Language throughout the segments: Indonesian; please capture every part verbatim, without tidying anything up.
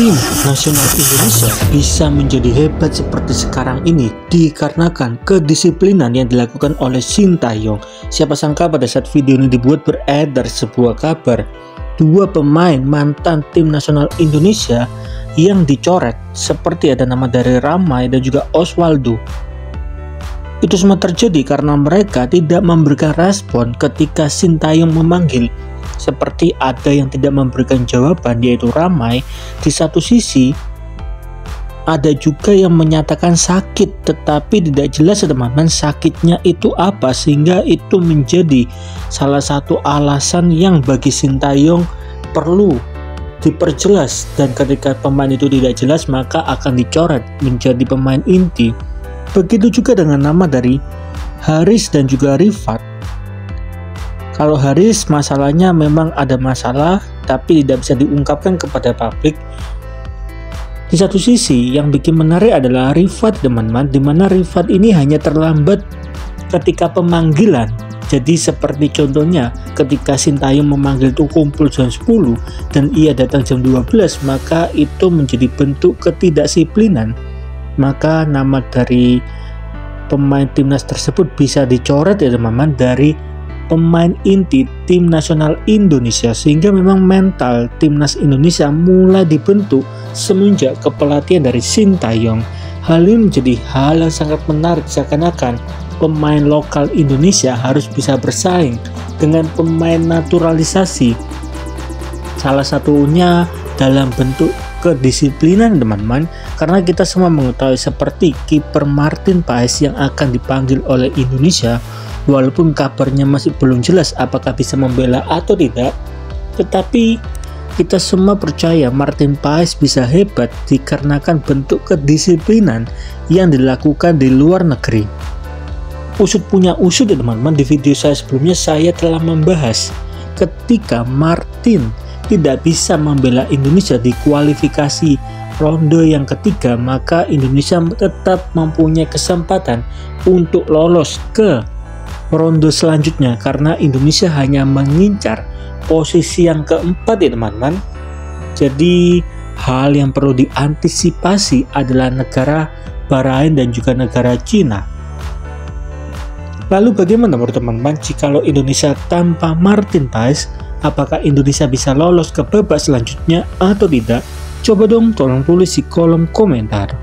Tim nasional Indonesia bisa menjadi hebat seperti sekarang ini dikarenakan kedisiplinan yang dilakukan oleh Shin Taeyong. Siapa sangka pada saat video ini dibuat beredar sebuah kabar dua pemain mantan tim nasional Indonesia yang dicoret, seperti ada nama dari Ramai dan juga Oswaldo. Itu semua terjadi karena mereka tidak memberikan respon ketika Shin Taeyong memanggil. Seperti ada yang tidak memberikan jawaban, yaitu Ramai. Di satu sisi ada juga yang menyatakan sakit, tetapi tidak jelas teman-teman sakitnya itu apa, sehingga itu menjadi salah satu alasan yang bagi Shin Taeyong perlu diperjelas. Dan ketika pemain itu tidak jelas, maka akan dicoret menjadi pemain inti. Begitu juga dengan nama dari Haris dan juga Rifat. Kalau Haris masalahnya memang ada masalah, tapi tidak bisa diungkapkan kepada publik. Di satu sisi yang bikin menarik adalah Rifat, teman-teman, dimana Rifat ini hanya terlambat ketika pemanggilan. Jadi seperti contohnya ketika Shin Taeyong memanggil itu kumpul jam sepuluh dan ia datang jam dua belas, maka itu menjadi bentuk ketidakdisiplinan. Maka nama dari pemain timnas tersebut bisa dicoret ya teman-teman dari pemain inti tim nasional Indonesia, sehingga memang mental timnas Indonesia mulai dibentuk semenjak kepelatihan dari Shin Taeyong. Hal ini menjadi hal yang sangat menarik, seakan-akan pemain lokal Indonesia harus bisa bersaing dengan pemain naturalisasi, salah satunya dalam bentuk kedisiplinan teman-teman, karena kita semua mengetahui seperti kiper Maarten Paes yang akan dipanggil oleh Indonesia. Walaupun kabarnya masih belum jelas apakah bisa membela atau tidak, tetapi kita semua percaya Maarten Paes bisa hebat dikarenakan bentuk kedisiplinan yang dilakukan di luar negeri. Usut punya usut ya teman-teman, di video saya sebelumnya saya telah membahas ketika Maarten tidak bisa membela Indonesia di kualifikasi ronde yang ketiga, maka Indonesia tetap mempunyai kesempatan untuk lolos ke ronde selanjutnya karena Indonesia hanya mengincar posisi yang keempat ya teman-teman. Jadi hal yang perlu diantisipasi adalah negara Bahrain dan juga negara Cina. Lalu bagaimana menurut teman-teman jikalau Indonesia tanpa Maarten Paes, apakah Indonesia bisa lolos ke babak selanjutnya atau tidak? Coba dong tolong tulis di kolom komentar.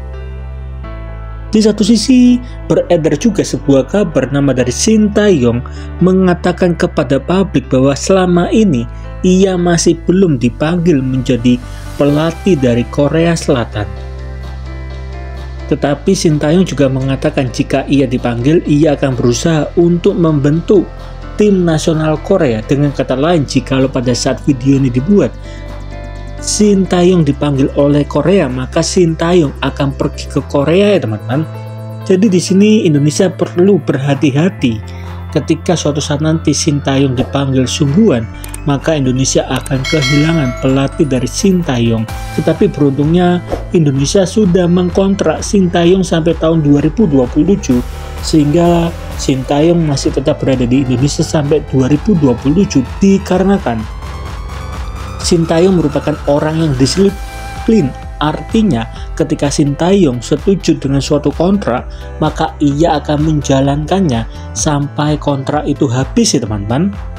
Di satu sisi, beredar juga sebuah kabar nama dari Shin Taeyong mengatakan kepada publik bahwa selama ini ia masih belum dipanggil menjadi pelatih dari Korea Selatan. Tetapi Shin Taeyong juga mengatakan jika ia dipanggil, ia akan berusaha untuk membentuk tim nasional Korea. Dengan kata lain, jikalau pada saat video ini dibuat, Shin Taeyong dipanggil oleh Korea, maka Shin Taeyong akan pergi ke Korea ya teman-teman. Jadi di sini Indonesia perlu berhati-hati ketika suatu saat nanti Shin Taeyong dipanggil sungguhan, maka Indonesia akan kehilangan pelatih dari Shin Taeyong. Tetapi beruntungnya Indonesia sudah mengkontrak Shin Taeyong sampai tahun dua ribu dua puluh tujuh, sehingga Shin Taeyong masih tetap berada di Indonesia sampai dua ribu dua puluh tujuh dikarenakan Shin Taeyong merupakan orang yang disiplin. Artinya ketika Shin Taeyong setuju dengan suatu kontrak, maka ia akan menjalankannya sampai kontrak itu habis ya teman-teman.